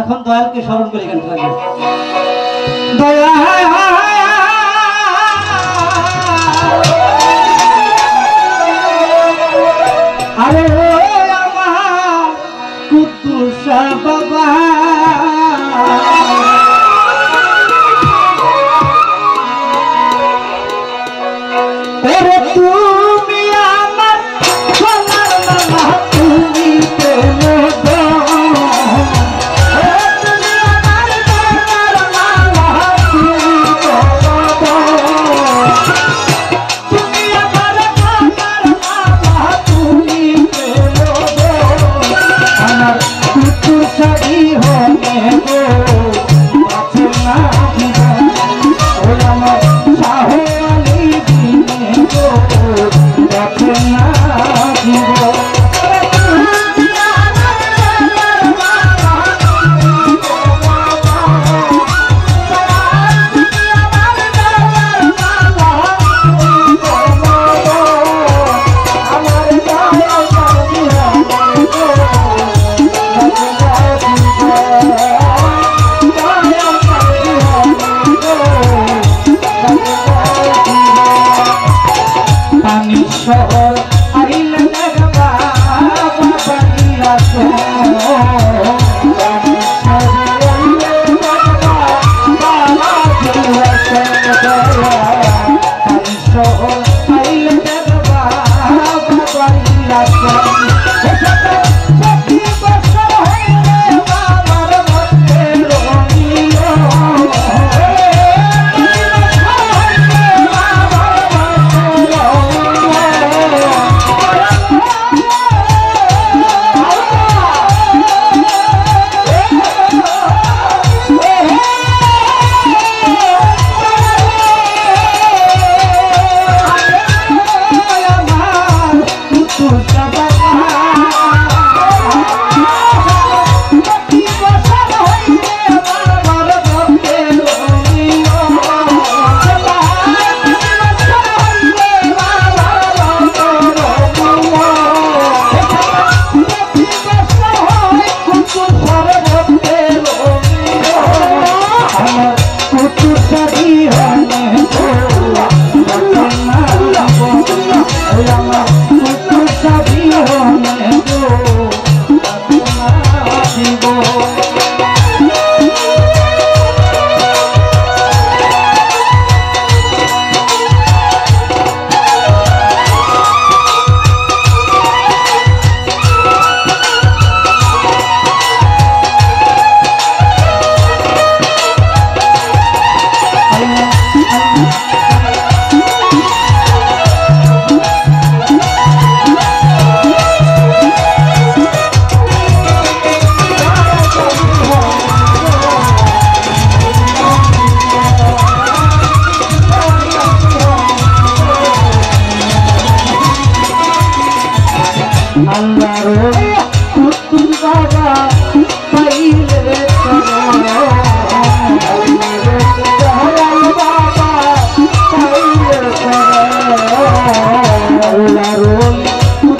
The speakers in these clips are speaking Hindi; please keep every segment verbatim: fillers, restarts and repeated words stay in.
এখন দয়ালকে স্মরণ করি গান লাগবে দয়া अरे कुदुस बाबा Yeah.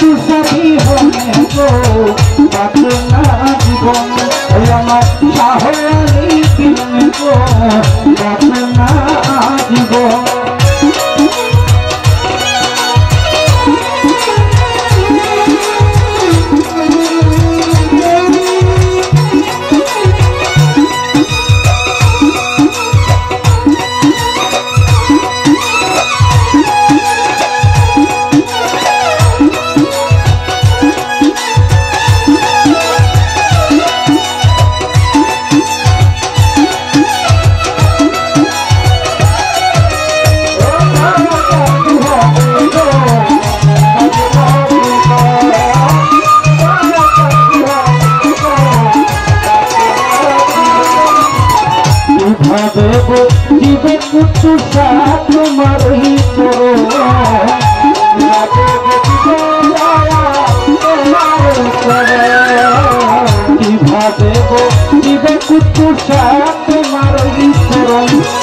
तू सभी होने को बदला जीवन यामा शाहवाली किन को बदला जीवन तू साथ मरी तो भावे वो जीवन कुछ साथ मरी तो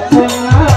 I'm not